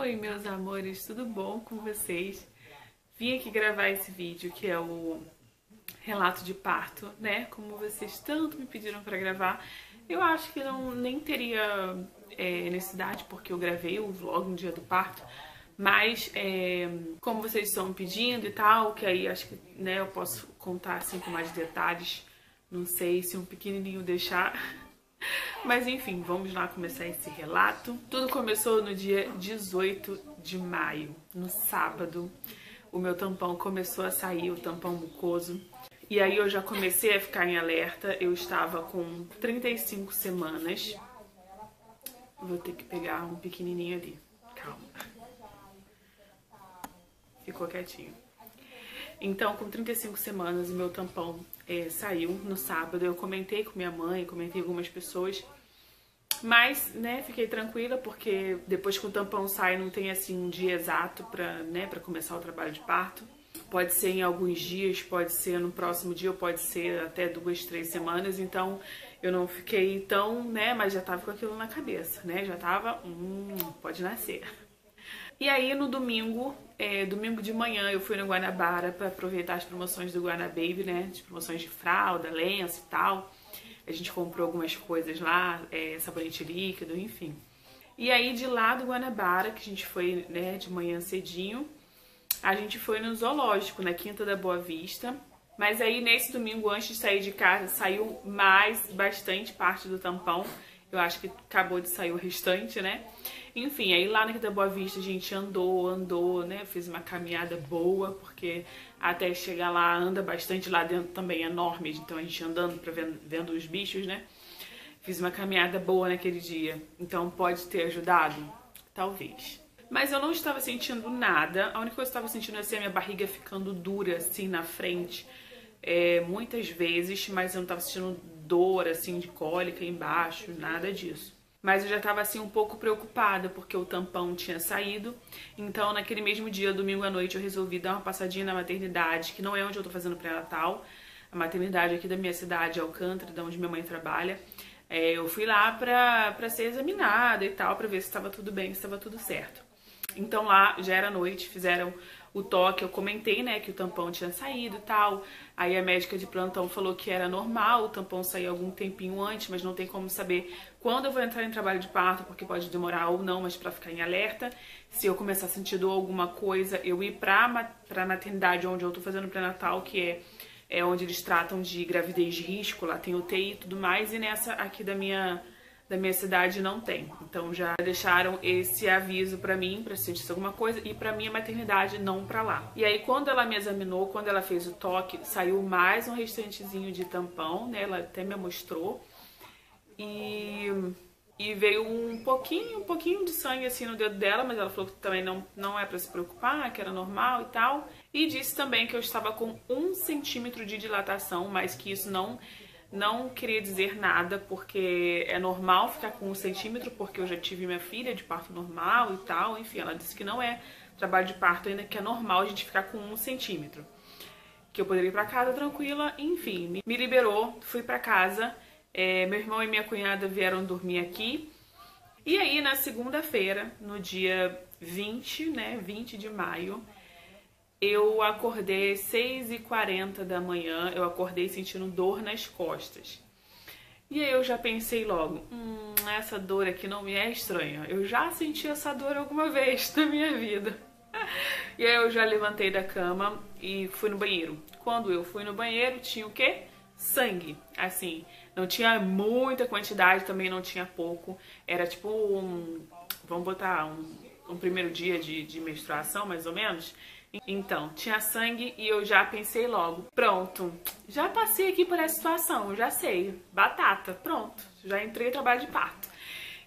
Oi meus amores, tudo bom com vocês? Vim aqui gravar esse vídeo que é o relato de parto, né? Como vocês tanto me pediram pra gravar, eu acho que nem teria necessidade, porque eu gravei o vlog no dia do parto, mas como vocês estão me pedindo e tal, que aí acho que né, eu posso contar assim com mais detalhes, não sei se um pequenininho deixar... Mas enfim, vamos lá começar esse relato. Tudo começou no dia 18 de maio, no sábado. O meu tampão começou a sair, o tampão mucoso. E aí eu já comecei a ficar em alerta. Eu estava com 35 semanas. Vou ter que pegar um pequenininho ali. Calma. Ficou quietinho. Então, com 35 semanas, o meu tampão saiu no sábado. Eu comentei com minha mãe, comentei com algumas pessoas, mas, né, fiquei tranquila, porque depois que o tampão sai, não tem, assim, um dia exato pra, né, pra começar o trabalho de parto. Pode ser em alguns dias, pode ser no próximo dia, ou pode ser até 2, 3 semanas. Então, eu não fiquei tão, né, mas já tava com aquilo na cabeça, né, já tava, pode nascer. E aí, no domingo, domingo de manhã, eu fui no Guanabara pra aproveitar as promoções do Guanababy, né? As promoções de fralda, lenço e tal. A gente comprou algumas coisas lá, sabonete líquido, enfim. E aí, de lá do Guanabara, que a gente foi né, de manhã cedinho, a gente foi no zoológico, na Quinta da Boa Vista. Mas aí, nesse domingo, antes de sair de casa, saiu bastante parte do tampão. Eu acho que acabou de sair o restante, né? Enfim, aí lá na Quinta da Boa Vista a gente andou, né? Fiz uma caminhada boa, porque até chegar lá anda bastante. Lá dentro também é enorme, então a gente andando, pra vendo os bichos, né? Fiz uma caminhada boa naquele dia. Então pode ter ajudado? Talvez. Mas eu não estava sentindo nada. A única coisa que eu estava sentindo é assim, a minha barriga ficando dura, assim, na frente. Muitas vezes, mas eu não estava sentindo dor, assim, de cólica embaixo, nada disso. Mas eu já estava, assim, um pouco preocupada, porque o tampão tinha saído. Então, naquele mesmo dia, domingo à noite, eu resolvi dar uma passadinha na maternidade, que não é onde eu tô fazendo pré-natal. A maternidade aqui da minha cidade, Alcântara, de onde minha mãe trabalha. Eu fui lá pra ser examinada e tal, pra ver se estava tudo bem, se estava tudo certo. Então lá, já era noite, fizeram o toque, eu comentei, né, que o tampão tinha saído e tal. Aí a médica de plantão falou que era normal o tampão sair algum tempinho antes, mas não tem como saber quando eu vou entrar em trabalho de parto, porque pode demorar ou não, mas pra ficar em alerta. Se eu começar a sentir dor alguma coisa, eu ir pra maternidade onde eu tô fazendo pré-natal, que é onde eles tratam de gravidez de risco, lá tem UTI e tudo mais, e nessa aqui da minha cidade não tem. Então já deixaram esse aviso pra mim, pra sentir alguma coisa, e pra minha maternidade não pra lá. E aí quando ela me examinou, quando ela fez o toque, saiu mais um restantezinho de tampão, né? Ela até me mostrou. E veio um pouquinho de sangue assim no dedo dela, mas ela falou que também não é pra se preocupar, que era normal e tal. E disse também que eu estava com 1 centímetro de dilatação, mas que isso não queria dizer nada, porque é normal ficar com 1 centímetro, porque eu já tive minha filha de parto normal e tal, enfim, ela disse que não é trabalho de parto ainda, que é normal a gente ficar com 1 centímetro. Que eu poderia ir pra casa tranquila, enfim, me liberou, fui pra casa, meu irmão e minha cunhada vieram dormir aqui, e aí na segunda-feira, no dia 20, né, 20 de maio, eu acordei às 6h40 da manhã, eu acordei sentindo dor nas costas. E aí eu já pensei logo, essa dor aqui não me é estranha. Eu já senti essa dor alguma vez na minha vida. E aí eu já levantei da cama e fui no banheiro. Quando eu fui no banheiro, tinha o quê? Sangue. Assim, não tinha muita quantidade, também não tinha pouco. Era tipo vamos botar um primeiro dia de menstruação, mais ou menos. Então, tinha sangue e eu já pensei logo, pronto, já passei aqui por essa situação, já sei, batata, pronto, já entrei no trabalho de parto.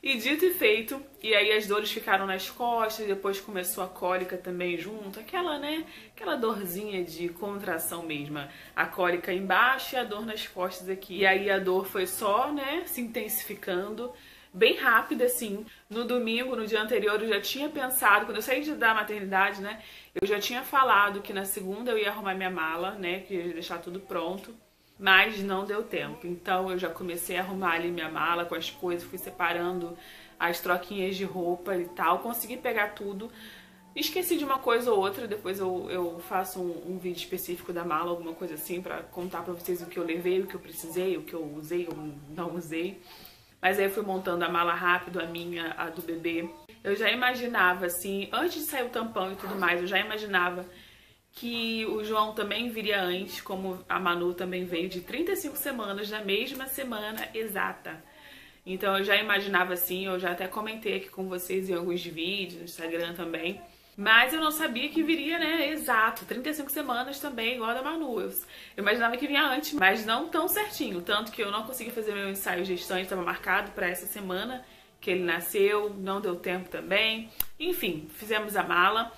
E dito e feito, e aí as dores ficaram nas costas, depois começou a cólica também junto, aquela, né, aquela dorzinha de contração mesma, a cólica embaixo e a dor nas costas aqui. E aí a dor foi só, né, se intensificando. Bem rápido, assim. No domingo, no dia anterior, eu já tinha pensado, quando eu saí da maternidade, né, eu já tinha falado que na segunda eu ia arrumar minha mala, né, que ia deixar tudo pronto, mas não deu tempo. Então eu já comecei a arrumar ali minha mala com as coisas, fui separando as troquinhas de roupa e tal, consegui pegar tudo. Esqueci de uma coisa ou outra, depois eu faço um vídeo específico da mala, alguma coisa assim, pra contar pra vocês o que eu levei, o que eu precisei, o que eu usei, ou não usei. Mas aí eu fui montando a mala rápido, a minha, a do bebê. Eu já imaginava, assim, antes de sair o tampão e tudo mais, eu já imaginava que o João também viria antes, como a Manu também veio de 35 semanas, na mesma semana exata. Então eu já imaginava assim, eu já até comentei aqui com vocês em alguns vídeos, no Instagram também. Mas eu não sabia que viria, né, exato, 35 semanas também, igual a da Manu. Eu imaginava que vinha antes, mas não tão certinho. Tanto que eu não consegui fazer meu ensaio gestante, estava marcado para essa semana que ele nasceu, não deu tempo também. Enfim, fizemos a mala.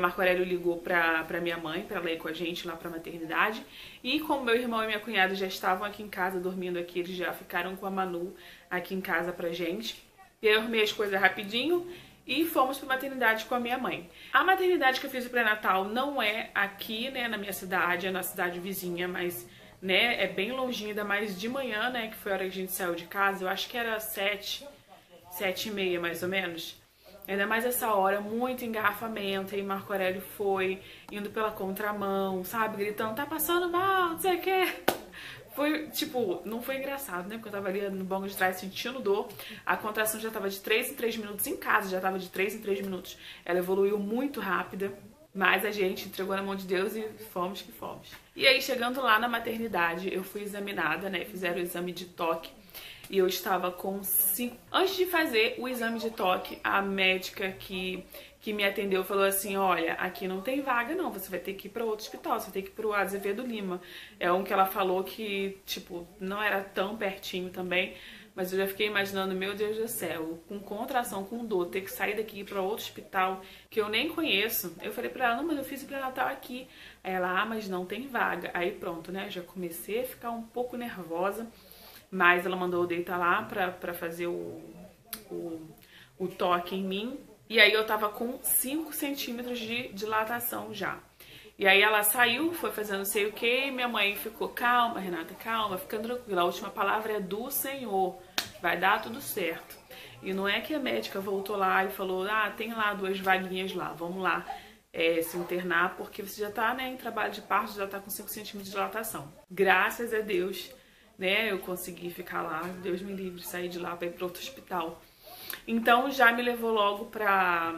Marco Aurélio ligou pra minha mãe, pra ela ir com a gente lá pra maternidade. E como meu irmão e minha cunhada já estavam aqui em casa, dormindo aqui, eles já ficaram com a Manu aqui em casa pra gente. E aí eu arrumei as coisas rapidinho e fomos pra maternidade com a minha mãe. A maternidade que eu fiz o pré-natal não é aqui, né, na minha cidade, é na cidade vizinha, mas, né, é bem longinho, ainda mais de manhã, né, que foi a hora que a gente saiu de casa. Eu acho que era 7h30 mais ou menos. Ainda mais essa hora, muito engarrafamento, e Marco Aurélio foi indo pela contramão, sabe? Gritando, tá passando mal, não sei o quê. Foi, tipo, não foi engraçado, né? Porque eu tava ali no banco de trás sentindo dor. A contração já tava de 3 em 3 minutos em casa, já tava de 3 em 3 minutos. Ela evoluiu muito rápida, mas a gente entregou na mão de Deus e fomos que fomos. E aí, chegando lá na maternidade, eu fui examinada, né? Fizeram o exame de toque. E eu estava com 5. Antes de fazer o exame de toque, a médica que me atendeu falou assim, olha, aqui não tem vaga não, você vai ter que ir para outro hospital, você vai ter que ir para o Azevedo Lima. É um que ela falou que, tipo, não era tão pertinho também, mas eu já fiquei imaginando, meu Deus do céu, com contração, com dor, ter que sair daqui e ir para outro hospital que eu nem conheço. Eu falei para ela, não, mas eu fiz o pré-natal aqui. Aí ela, ah, mas não tem vaga. Aí pronto, né, já comecei a ficar um pouco nervosa. Mas ela mandou eu deitar lá pra fazer o toque em mim. E aí eu tava com 5 centímetros de dilatação já. E aí ela saiu, foi fazendo não sei o que. Minha mãe ficou calma, Renata, calma, fica tranquila. A última palavra é do Senhor. Vai dar tudo certo. E não é que a médica voltou lá e falou, ah, tem lá 2 vaguinhas lá, vamos lá se internar. Porque você já tá, né, em trabalho de parto, já tá com 5 centímetros de dilatação. Graças a Deus, né, eu consegui ficar lá, Deus me livre, sair de lá para ir para outro hospital. Então já me levou logo pra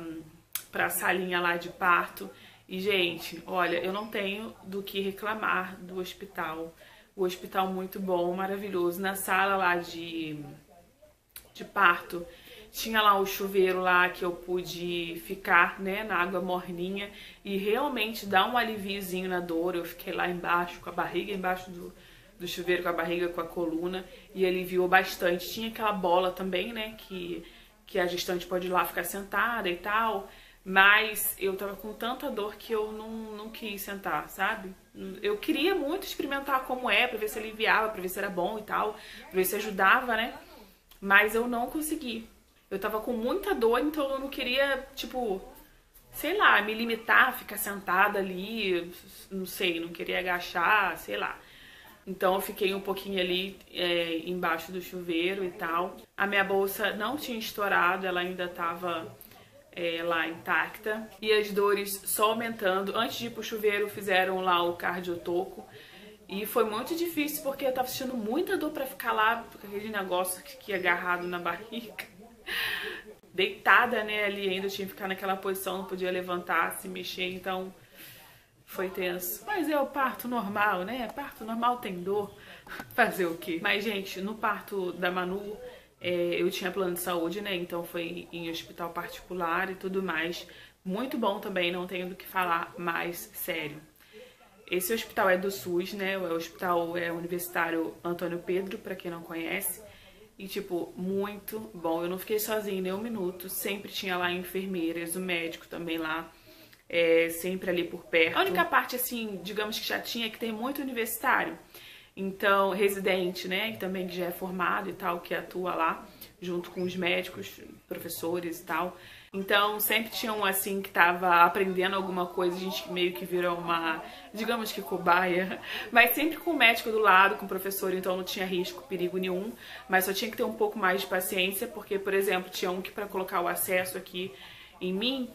salinha lá de parto. E, gente, olha, eu não tenho do que reclamar do hospital. O hospital muito bom, maravilhoso. Na sala lá de parto, tinha lá o chuveiro lá que eu pude ficar, né, na água morninha. E realmente dá um aliviozinho na dor. Eu fiquei lá embaixo, com a barriga embaixo do chuveiro, com a barriga, com a coluna, e aliviou bastante. Tinha aquela bola também, né, que a gestante pode ir lá ficar sentada e tal, mas eu tava com tanta dor que eu não quis sentar, sabe? Eu queria muito experimentar como é, pra ver se aliviava, pra ver se era bom e tal, pra ver se ajudava, né, mas eu não consegui. Eu tava com muita dor, então eu não queria, tipo, sei lá, me limitar, ficar sentada ali, não sei, não queria agachar, sei lá. Então eu fiquei um pouquinho ali embaixo do chuveiro e tal. A minha bolsa não tinha estourado, ela ainda estava lá intacta. E as dores só aumentando. Antes de ir pro chuveiro fizeram lá o cardiotoco. E foi muito difícil porque eu tava sentindo muita dor pra ficar lá com aquele negócio que é agarrado na barriga. Deitada, né, ali ainda, eu tinha que ficar naquela posição, não podia levantar, se mexer, então... Foi tenso. Mas é o parto normal, né? Parto normal tem dor. Fazer o quê? Mas, gente, no parto da Manu, eu tinha plano de saúde, né? Então foi em hospital particular e tudo mais. Muito bom também, não tenho do que falar, mais sério. Esse hospital é do SUS, né? O hospital é Universitário Antônio Pedro, pra quem não conhece. E, tipo, muito bom. Eu não fiquei sozinha nem um minuto. Sempre tinha lá enfermeiras, o médico também lá. Sempre ali por perto. A única parte, assim, digamos que chatinha, é que tem muito universitário, então, residente, né, que também já é formado e tal, que atua lá, junto com os médicos, professores e tal. Então sempre tinha um assim que tava aprendendo alguma coisa, a gente meio que virou uma, digamos que cobaia, mas sempre com o médico do lado, com o professor, então não tinha risco, perigo nenhum, mas só tinha que ter um pouco mais de paciência, porque, por exemplo, tinha um que pra colocar o acesso aqui em mim,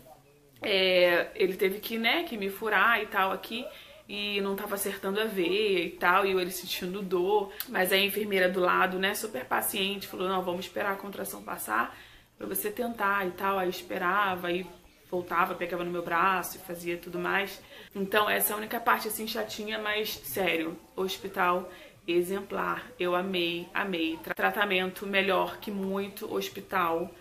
ele teve que, né, que me furar e tal aqui, e não tava acertando a veia e tal, e eu ele sentindo dor, mas aí a enfermeira do lado, né, super paciente, falou, não, vamos esperar a contração passar, pra você tentar e tal, aí eu esperava, aí voltava, pegava no meu braço e fazia tudo mais. Então essa é a única parte assim chatinha, mas sério, hospital exemplar, eu amei, amei. Tratamento melhor que muito hospital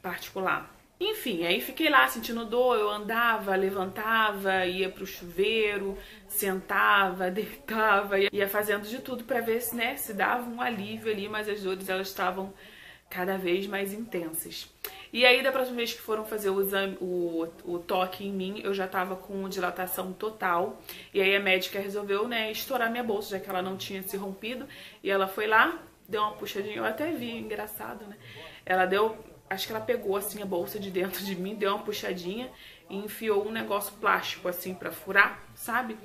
particular. Enfim, aí fiquei lá sentindo dor, eu andava, levantava, ia pro chuveiro, sentava, deitava, ia fazendo de tudo pra ver se, né, se dava um alívio ali, mas as dores elas estavam cada vez mais intensas. E aí, da próxima vez que foram fazer o exame, o toque em mim, eu já tava com dilatação total. E aí a médica resolveu, né, estourar minha bolsa, já que ela não tinha se rompido. E ela foi lá, deu uma puxadinha, eu até vi, engraçado, né? Ela deu, acho que ela pegou, assim, a bolsa de dentro de mim, deu uma puxadinha e enfiou um negócio plástico, assim, pra furar, sabe?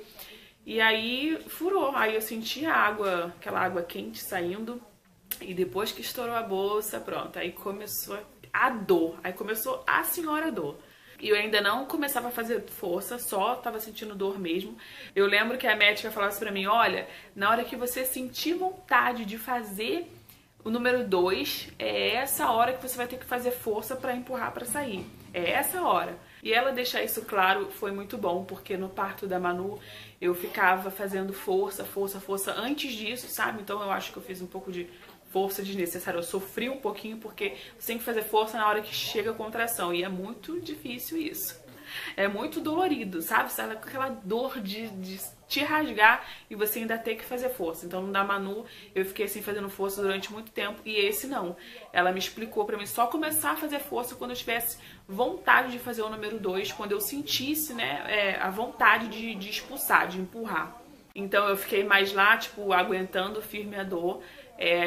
E aí, furou. Aí eu senti a água, aquela água quente saindo. E depois que estourou a bolsa, pronto, aí começou a dor, aí começou a senhora dor. E eu ainda não começava a fazer força, só tava sentindo dor mesmo. Eu lembro que a médica falasse pra mim, olha, na hora que você sentir vontade de fazer o número 2, é essa hora que você vai ter que fazer força pra empurrar pra sair. É essa hora. E ela deixar isso claro foi muito bom, porque no parto da Manu eu ficava fazendo força, força, força antes disso, sabe? Então eu acho que eu fiz um pouco de força desnecessária, eu sofri um pouquinho porque você tem que fazer força na hora que chega a contração e é muito difícil isso, é muito dolorido, sabe? Você tá com aquela dor de te rasgar e você ainda tem que fazer força. Então no da Manu eu fiquei assim fazendo força durante muito tempo e esse não, ela me explicou pra mim só começar a fazer força quando eu tivesse vontade de fazer o número 2, quando eu sentisse, né, a vontade de expulsar, de empurrar. Então eu fiquei mais lá, tipo, aguentando firme a dor.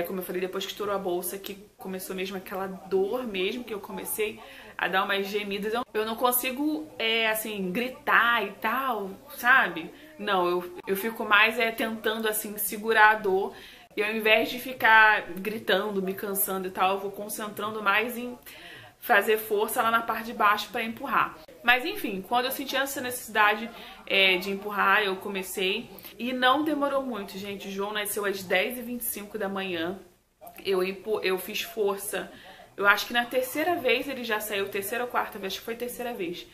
Como eu falei, depois que estourou a bolsa, que começou mesmo aquela dor mesmo, que eu comecei a dar umas gemidas. Eu não consigo, assim, gritar e tal, sabe? Não, eu fico mais tentando, assim, segurar a dor. E ao invés de ficar gritando, me cansando e tal, eu vou concentrando mais em fazer força lá na parte de baixo pra empurrar. Mas enfim, quando eu senti essa necessidade de empurrar, eu comecei. E não demorou muito, gente. O João nasceu às 10h25 da manhã. Eu fiz força. Eu acho que na terceira vez ele já saiu, terceira ou quarta vez, acho que foi a terceira vez.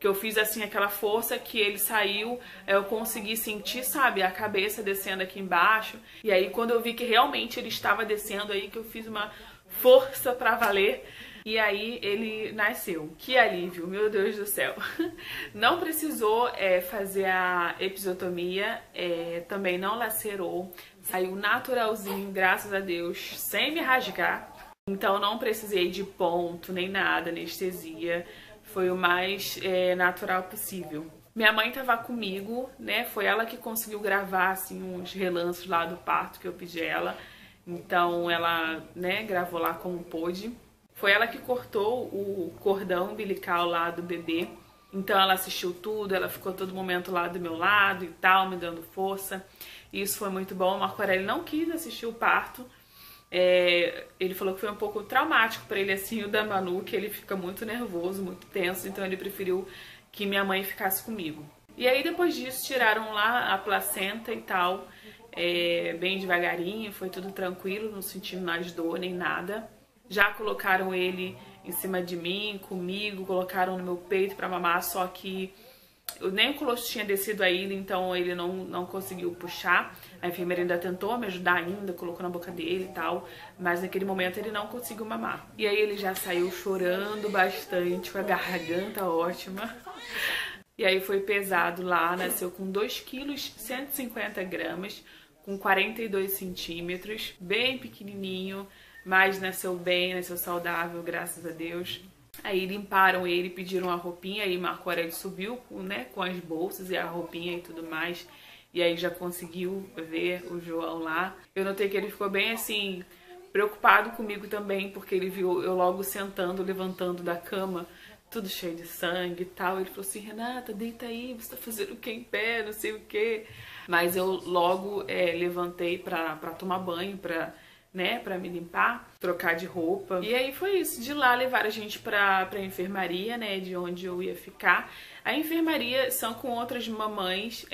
Que eu fiz assim aquela força que ele saiu, eu consegui sentir, sabe, a cabeça descendo aqui embaixo. E aí quando eu vi que realmente ele estava descendo aí, que eu fiz uma força pra valer. E aí ele nasceu. Que alívio, meu Deus do céu. Não precisou fazer a episiotomia, também não lacerou. Saiu naturalzinho, graças a Deus, sem me rasgar. Então não precisei de ponto, nem nada, anestesia. Foi o mais natural possível. Minha mãe tava comigo, né? Foi ela que conseguiu gravar, assim, uns relances lá do parto que eu pedi ela. Então ela, né, gravou lá como pôde. Foi ela que cortou o cordão umbilical lá do bebê. Então ela assistiu tudo, ela ficou todo momento lá do meu lado e tal, me dando força. Isso foi muito bom. O Marco Aurélio não quis assistir o parto. Ele falou que foi um pouco traumático pra ele, assim, o da Manu, que ele fica muito nervoso, muito tenso. Então ele preferiu que minha mãe ficasse comigo. E aí depois disso tiraram lá a placenta e tal, bem devagarinho, foi tudo tranquilo, não senti mais dor nem nada. Já colocaram ele em cima de mim, comigo, colocaram no meu peito pra mamar, só que nem o colostro tinha descido ainda, então ele não conseguiu puxar. A enfermeira ainda tentou me ajudar ainda, colocou na boca dele e tal, mas naquele momento ele não conseguiu mamar. E aí ele já saiu chorando bastante, com a garganta ótima. E aí foi pesado lá, nasceu com 2,150 kg, com 42 centímetros, bem pequenininho. Mas nasceu bem, nasceu saudável, graças a Deus. Aí limparam ele, pediram a roupinha, aí Marco Aurélio subiu, né, com as bolsas e a roupinha e tudo mais. E aí já conseguiu ver o João lá. Eu notei que ele ficou bem assim, preocupado comigo também, porque ele viu eu logo sentando, levantando da cama, tudo cheio de sangue e tal. Ele falou assim, Renata, deita aí, você tá fazendo o que em pé, não sei o que. Mas eu logo levantei pra tomar banho, pra me limpar, trocar de roupa. E aí foi isso, de lá levaram a gente pra enfermaria, né, de onde eu ia ficar. A enfermaria são com outras mamães,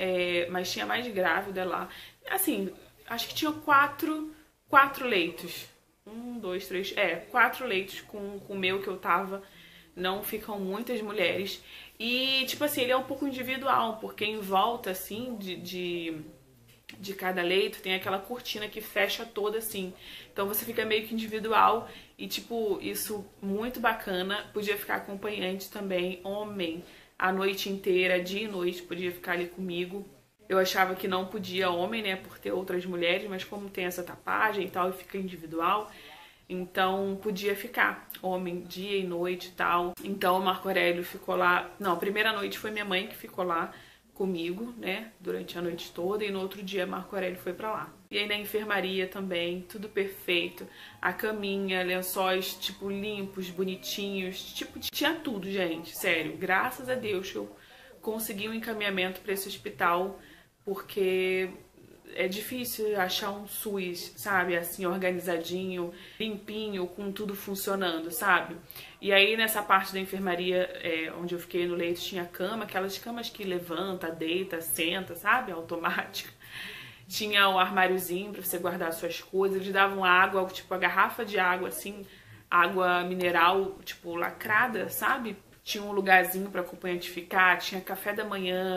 mas tinha mais grávida lá. Assim, acho que tinha quatro leitos. 1, 2, 3... 4 leitos com o meu que eu tava. Não ficam muitas mulheres. E, tipo assim, ele é um pouco individual, porque em volta, assim, de cada leito, tem aquela cortina que fecha toda, assim. Então você fica meio que individual e, tipo, isso muito bacana. Podia ficar acompanhante também, homem, a noite inteira, dia e noite, podia ficar ali comigo. Eu achava que não podia homem, né, por ter outras mulheres, mas como tem essa tapagem e tal, e fica individual... Então, podia ficar homem, dia e noite e tal. Então, o Marco Aurélio ficou lá... Não, a primeira noite foi minha mãe que ficou lá comigo, né? Durante a noite toda. E no outro dia, Marco Aurélio foi pra lá. E aí, na enfermaria também, tudo perfeito. A caminha, lençóis, tipo, limpos, bonitinhos. Tipo, tinha tudo, gente. Sério, graças a Deus que eu consegui um encaminhamento pra esse hospital. Porque... é difícil achar um SUS, sabe, assim, organizadinho, limpinho, com tudo funcionando, sabe? E aí nessa parte da enfermaria, onde eu fiquei no leito, tinha cama, aquelas camas que levanta, deita, senta, sabe, automática. Tinha um armáriozinho pra você guardar suas coisas, eles davam água, tipo a garrafa de água, assim, água mineral, tipo, lacrada, sabe? Tinha um lugarzinho pra acompanhante ficar, tinha café da manhã,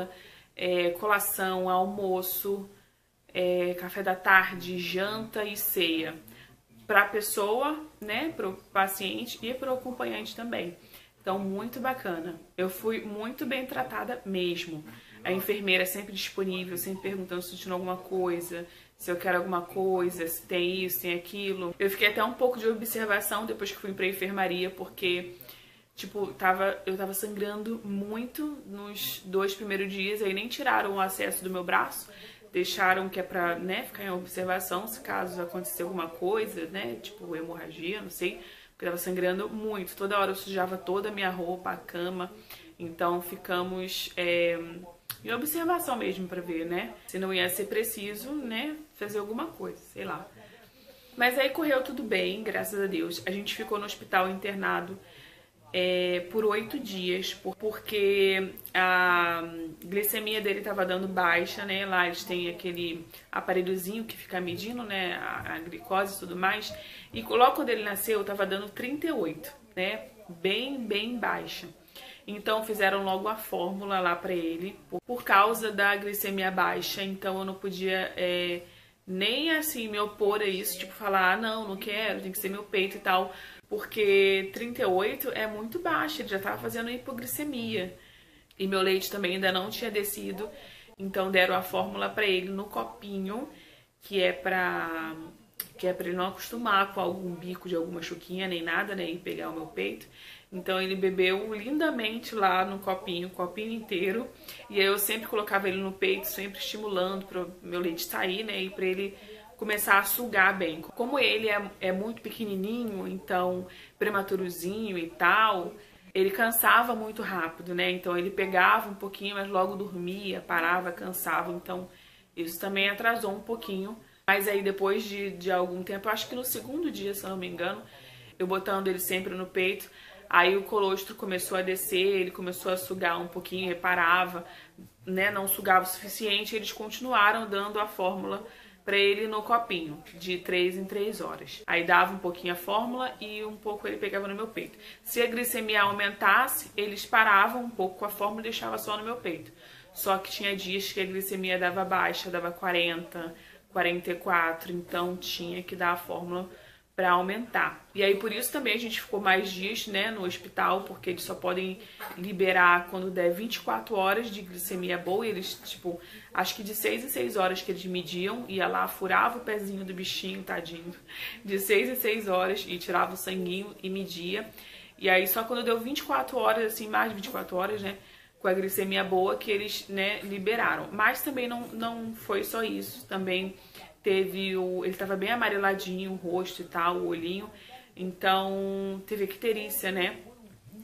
colação, almoço... café da tarde, janta e ceia para a pessoa, né, para o paciente e para o acompanhante também. Então, muito bacana. Eu fui muito bem tratada mesmo. A enfermeira sempre disponível, sempre perguntando se eu tinha alguma coisa, se eu quero alguma coisa, se tem isso, se tem aquilo. Eu fiquei até um pouco de observação depois que fui para a enfermaria, porque... tipo, eu tava sangrando muito nos 2 primeiros dias, aí nem tiraram o acesso do meu braço, deixaram que é pra, né, ficar em observação se caso acontecer alguma coisa, né, tipo hemorragia, não sei, porque tava sangrando muito, toda hora eu sujava toda a minha roupa, a cama, então ficamos em observação mesmo pra ver, né, se não ia ser preciso, né, fazer alguma coisa, sei lá. Mas aí correu tudo bem, graças a Deus. A gente ficou no hospital internado por 8 dias, porque a glicemia dele estava dando baixa, né? Lá eles têm aquele aparelhozinho que fica medindo, né, a glicose e tudo mais. E logo quando ele nasceu, estava dando 38, né? Bem, bem baixa. Então fizeram logo a fórmula lá para ele, por causa da glicemia baixa. Então eu não podia nem assim me opor a isso, tipo falar, ah, não, não quero, tem que ser meu peito e tal. Porque 38 é muito baixo, ele já estava fazendo hipoglicemia. E meu leite também ainda não tinha descido, então deram a fórmula para ele no copinho, que é pra ele não acostumar com algum bico de alguma chuquinha, nem nada, nem pegar o meu peito. Então ele bebeu lindamente lá no copinho, o copinho inteiro. E aí eu sempre colocava ele no peito, sempre estimulando para o meu leite sair, né, e para ele... começar a sugar bem. Como ele é muito pequenininho, então prematurozinho e tal, ele cansava muito rápido, né? Então ele pegava um pouquinho, mas logo dormia, parava, cansava. Então isso também atrasou um pouquinho. Mas aí depois de algum tempo, acho que no segundo dia, se eu não me engano, eu botando ele sempre no peito, aí o colostro começou a descer, ele começou a sugar um pouquinho, reparava, né? Não sugava o suficiente, eles continuaram dando a fórmula pra ele no copinho, de 3 em 3 horas. Aí dava um pouquinho a fórmula e um pouco ele pegava no meu peito. Se a glicemia aumentasse, eles paravam um pouco com a fórmula e deixavam só no meu peito. Só que tinha dias que a glicemia dava baixa, dava 40, 44, então tinha que dar a fórmula pra aumentar. E aí por isso também a gente ficou mais dias, né, no hospital, porque eles só podem liberar quando der 24 horas de glicemia boa. E eles, tipo, acho que de 6 em 6 horas que eles mediam, ia lá, furava o pezinho do bichinho, tadinho, de 6 em 6 horas e tirava o sanguinho e media. E aí só quando deu 24 horas, assim, mais de 24 horas, né, com a glicemia boa que eles, né, liberaram. Mas também não foi só isso, também... teve o... ele estava bem amareladinho, o rosto e tal, o olhinho, então teve icterícia, né?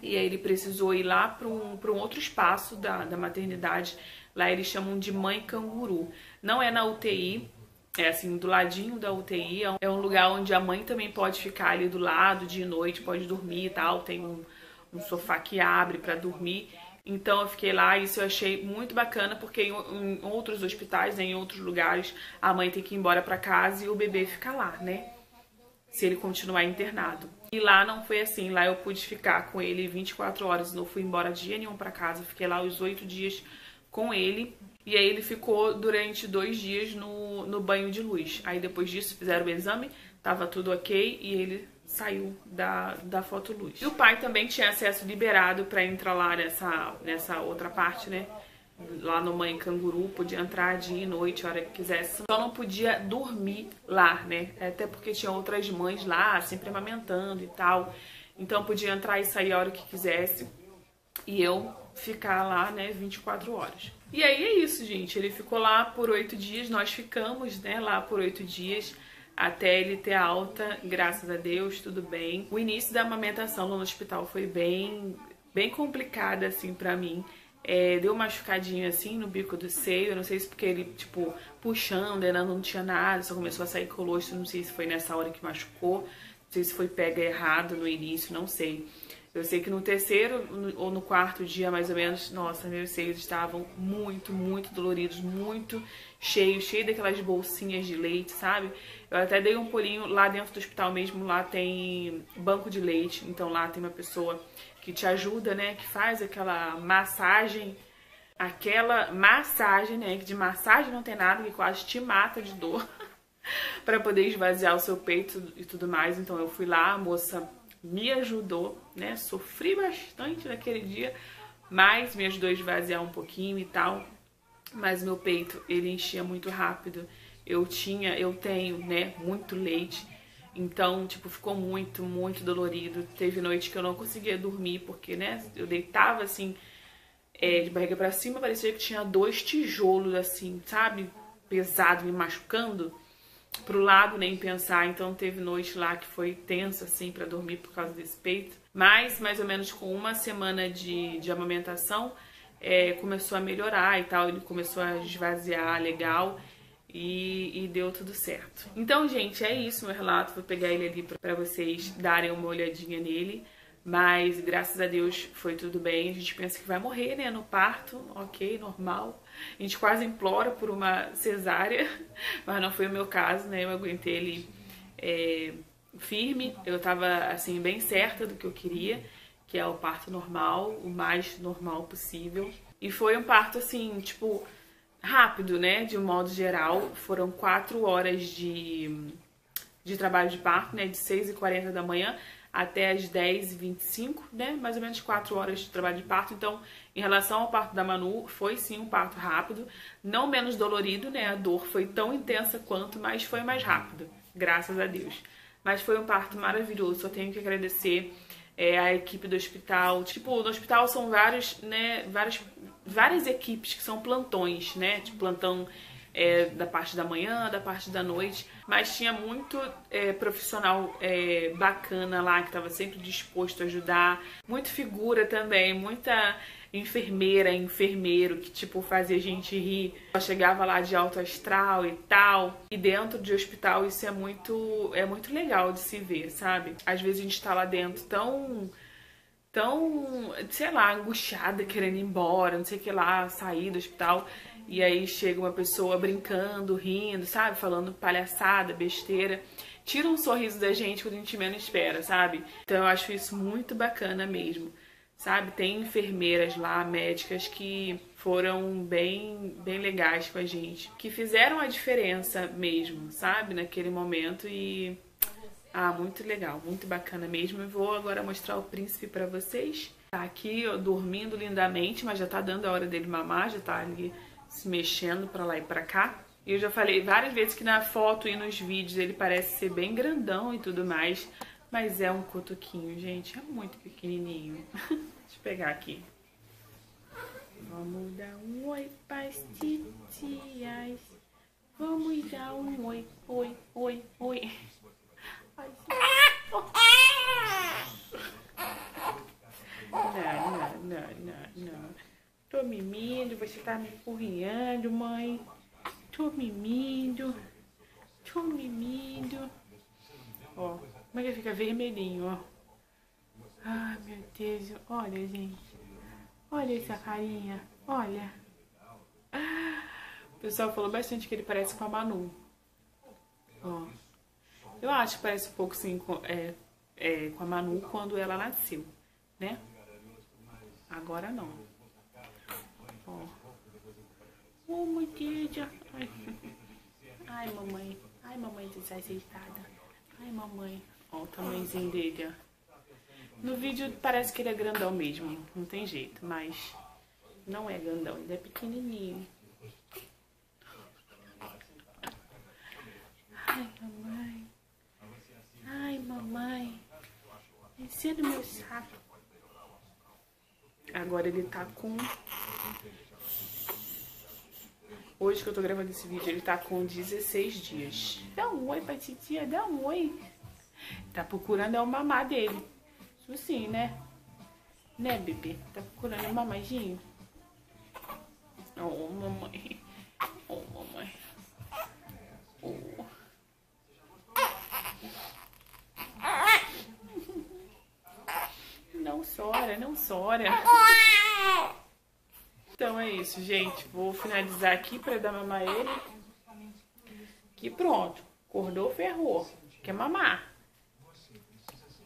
E aí ele precisou ir lá para um outro espaço da maternidade, lá eles chamam de mãe canguru. Não é na UTI, é assim, do ladinho da UTI, é um lugar onde a mãe também pode ficar ali do lado, dia e noite, pode dormir e tal, tem um sofá que abre para dormir. Então eu fiquei lá e isso eu achei muito bacana, porque em outros hospitais, né, em outros lugares, a mãe tem que ir embora para casa e o bebê fica lá, né? Se ele continuar internado. E lá não foi assim, lá eu pude ficar com ele 24 horas, não fui embora dia nenhum para casa, fiquei lá os 8 dias com ele. E aí ele ficou durante 2 dias no banho de luz. Aí depois disso fizeram o exame, tava tudo ok e ele saiu da fotoluz. E o pai também tinha acesso liberado para entrar lá nessa outra parte, né? Lá no mãe canguru, podia entrar dia e noite, a hora que quisesse. Só não podia dormir lá, né? Até porque tinha outras mães lá, sempre amamentando e tal. Então podia entrar e sair a hora que quisesse. E eu ficar lá, né, 24 horas. E aí é isso, gente. Ele ficou lá por 8 dias, nós ficamos, né, lá por 8 dias, até ele ter alta, graças a Deus, tudo bem. O início da amamentação no hospital foi bem complicada, assim, pra mim. Deu uma machucadinha, assim, no bico do seio. Eu não sei se porque ele, tipo, puxando, ela não tinha nada, só começou a sair colostro. Não sei se foi nessa hora que machucou, não sei se foi pega errado no início, não sei. Eu sei que no terceiro ou no quarto dia, mais ou menos, nossa, meus seios estavam muito, muito doloridos, muito cheios, cheio daquelas bolsinhas de leite, sabe? Eu até dei um pulinho lá dentro do hospital mesmo, lá tem banco de leite, então lá tem uma pessoa que te ajuda, né, que faz aquela massagem, né, que de massagem não tem nada, que quase te mata de dor, pra poder esvaziar o seu peito e tudo mais. Então eu fui lá, a moça me ajudou, né? Sofri bastante naquele dia, mas me ajudou a esvaziar um pouquinho e tal. Mas meu peito, ele enchia muito rápido. Eu tenho, né, muito leite. Então, tipo, ficou muito, muito dolorido. Teve noite que eu não conseguia dormir, porque, né, eu deitava assim, de barriga pra cima, parecia que tinha 2 tijolos, assim, sabe? Pesado, me machucando. Pro lado nem pensar, então teve noite lá que foi tenso, assim, pra dormir por causa desse peito. Mas, mais ou menos com 1 semana de amamentação, começou a melhorar e tal, ele começou a esvaziar legal e deu tudo certo. Então, gente, é isso meu relato, vou pegar ele ali pra vocês darem uma olhadinha nele. Mas, graças a Deus, foi tudo bem. A gente pensa que vai morrer, né, no parto, ok, normal. A gente quase implora por uma cesárea, mas não foi o meu caso, né, eu aguentei ele firme. Eu tava, assim, bem certa do que eu queria, que é o parto normal, o mais normal possível. E foi um parto, assim, tipo, rápido, né, de um modo geral. Foram 4 horas de trabalho de parto, né, de 6h40 da manhã até as 10h25, né? Mais ou menos 4 horas de trabalho de parto. Então, em relação ao parto da Manu, foi sim um parto rápido. Não menos dolorido, né? A dor foi tão intensa quanto, mas foi mais rápido. Graças a Deus. Mas foi um parto maravilhoso. Só tenho que agradecer a equipe do hospital. Tipo, no hospital são vários, né? Várias equipes que são plantões, né? Tipo, plantão da parte da manhã, da parte da noite, mas tinha muito profissional bacana lá, que estava sempre disposto a ajudar, muito figura também, muita enfermeira, enfermeiro, que tipo fazia a gente rir, só chegava lá de alto astral e tal, e dentro de hospital isso é muito legal de se ver, sabe? Às vezes a gente tá lá dentro tão, sei lá, angustiada, querendo ir embora, não sei o que lá, sair do hospital. E aí chega uma pessoa brincando, rindo, sabe? Falando palhaçada, besteira. Tira um sorriso da gente quando a gente menos espera, sabe? Então eu acho isso muito bacana mesmo, sabe? Tem enfermeiras lá, médicas, que foram bem legais com a gente. Que fizeram a diferença mesmo, sabe? Naquele momento e... ah, muito legal, muito bacana mesmo. Eu vou agora mostrar o príncipe pra vocês. Tá aqui, ó, dormindo lindamente, mas já tá dando a hora dele mamar, já tá ali se mexendo pra lá e pra cá. E eu já falei várias vezes que na foto e nos vídeos ele parece ser bem grandão e tudo mais, mas é um cotoquinho, gente, é muito pequenininho. Deixa eu pegar aqui. Vamos dar um oi pras titias. Vamos dar um oi, oi, oi, oi. Ai, não. Tô mimindo, você tá me empurrinhando, mãe. Tô mimindo. Ó, como é que fica vermelhinho, ó. Ai, meu Deus, olha, gente. Olha essa carinha, olha. O pessoal falou bastante que ele parece com a Manu. Ó. Eu acho que parece um pouco, sim, com a Manu quando ela nasceu, né? Agora não. Ó. Oh, meu Deus. Ai, mamãe. Ai, mamãe desajeitada. Ai, mamãe. Ó o tamanhozinho dele, ó. No vídeo parece que ele é grandão mesmo, não tem jeito, mas não é grandão, ele é pequenininho. Ai, mamãe. Ai, mamãe. Esse é do meu saco. Agora ele tá com... Hoje que eu tô gravando esse vídeo, ele tá com 16 dias. Dá um oi pra titia, dá um oi. Tá procurando é o mamá dele. Sim, né? Né, bebê? Tá procurando mamaginho? Oh, mamãe. Oh, mamãe. Oh. Não chora, não chora. Então é isso, gente. Vou finalizar aqui pra dar mamar ele. Que pronto. Acordou, ferrou. Quer mamar?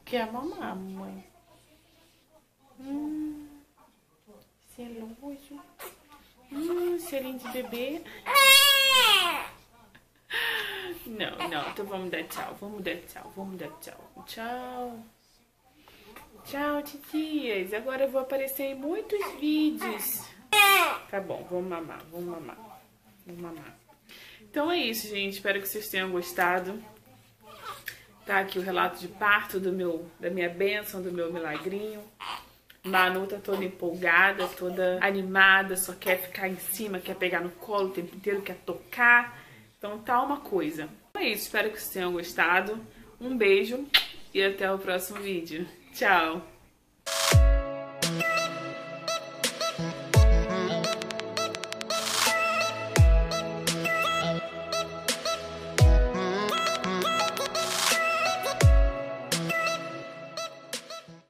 Quer mamar, mãe? Celoso. Selinho de bebê. Não. Então vamos dar tchau. Tchau, titias. Agora eu vou aparecer em muitos vídeos. Tá bom, vamos mamar. Então é isso, gente. Espero que vocês tenham gostado. Tá aqui o relato de parto da minha bênção, do meu milagrinho. Manu tá toda empolgada, toda animada, só quer ficar em cima, quer pegar no colo o tempo inteiro, quer tocar. Então tá uma coisa. É isso, espero que vocês tenham gostado. Um beijo e até o próximo vídeo. Tchau!